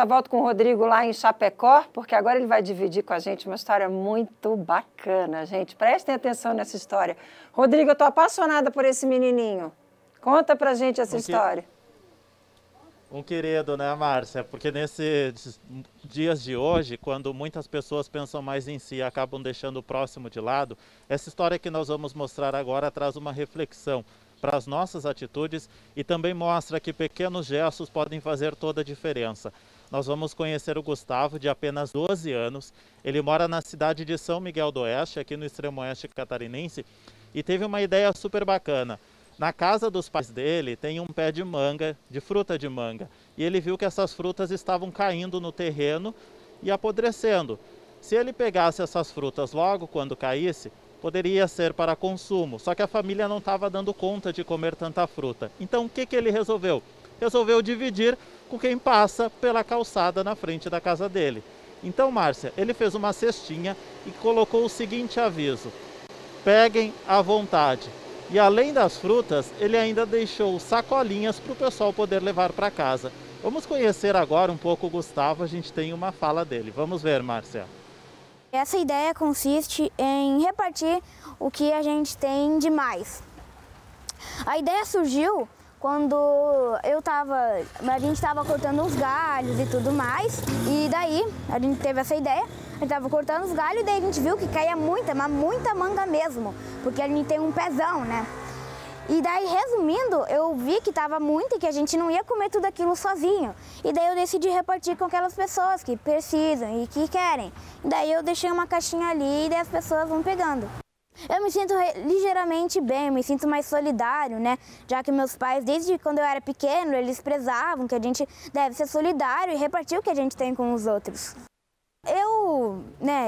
Eu volto com o Rodrigo lá em Chapecó, porque agora ele vai dividir com a gente uma história muito bacana, gente. Prestem atenção nessa história. Rodrigo, eu tô apaixonada por esse menininho. Conta pra gente essa história. Um querido, né, Márcia? Porque nesses dias de hoje, quando muitas pessoas pensam mais em si e acabam deixando o próximo de lado, essa história que nós vamos mostrar agora traz uma reflexão para as nossas atitudes e também mostra que pequenos gestos podem fazer toda a diferença. Nós vamos conhecer o Gustavo, de apenas 12 anos. Ele mora na cidade de São Miguel do Oeste, aqui no extremo oeste catarinense, e teve uma ideia super bacana. Na casa dos pais dele tem um pé de manga, de fruta de manga, e ele viu que essas frutas estavam caindo no terreno e apodrecendo. Se ele pegasse essas frutas logo quando caísse, poderia ser para consumo, só que a família não estava dando conta de comer tanta fruta. Então o que ele resolveu? Resolveu dividir com quem passa pela calçada na frente da casa dele. Então, Márcia, ele fez uma cestinha e colocou o seguinte aviso: peguem à vontade. E além das frutas, ele ainda deixou sacolinhas para o pessoal poder levar para casa. Vamos conhecer agora um pouco o Gustavo, a gente tem uma fala dele. Vamos ver, Márcia. Essa ideia consiste em repartir o que a gente tem de mais. A ideia surgiu quando a gente estava cortando os galhos e tudo mais, e daí a gente teve essa ideia, a gente estava cortando os galhos e daí a gente viu que caía muita, mas muita manga mesmo, porque a gente tem um pezão, né? E daí, resumindo, eu vi que estava muito e que a gente não ia comer tudo aquilo sozinho. E daí eu decidi repartir com aquelas pessoas que precisam e que querem. E daí eu deixei uma caixinha ali e daí as pessoas vão pegando. Eu me sinto ligeiramente bem, me sinto mais solidário, né? Já que meus pais, desde quando eu era pequeno, eles prezavam que a gente deve ser solidário e repartir o que a gente tem com os outros. Eu,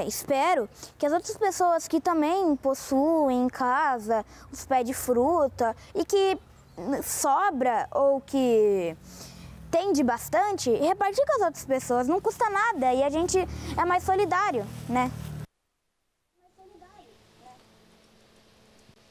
espero que as outras pessoas que também possuem em casa os pés de fruta e que sobra ou que tem de bastante, repartir com as outras pessoas não custa nada e a gente é mais solidário, né?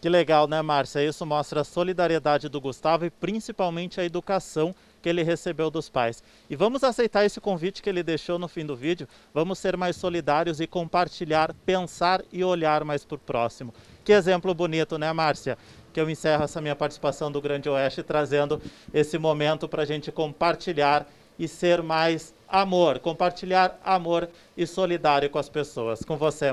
Que legal, né, Márcia? Isso mostra a solidariedade do Gustavo e principalmente a educação que ele recebeu dos pais. E vamos aceitar esse convite que ele deixou no fim do vídeo. Vamos ser mais solidários e compartilhar, pensar e olhar mais para o próximo. Que exemplo bonito, né, Márcia? Que eu encerro essa minha participação do Grande Oeste trazendo esse momento para a gente compartilhar e ser mais amor, compartilhar amor e solidário com as pessoas. Com você, Márcia.